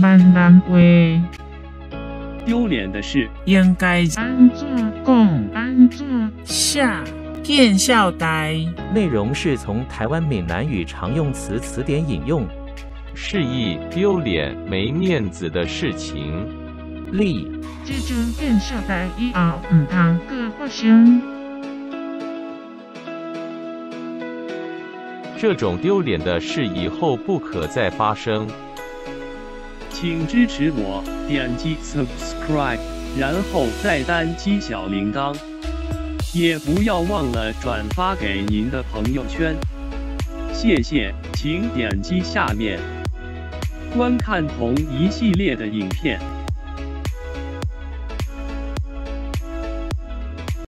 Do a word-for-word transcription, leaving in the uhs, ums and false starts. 蛮难为。丢脸的事，应该安坐供，安坐下。 见笑呆。内容是从台湾闽南语常用词词典引用，示意丢脸、没面子的事情。例：这种见笑呆以后唔通阁发生。这种丢脸的事以后不可再发生。请支持我，点击 subscribe， 然后再单击小铃铛。 也不要忘了转发给您的朋友圈，谢谢。请点击下面观看同一系列的影片。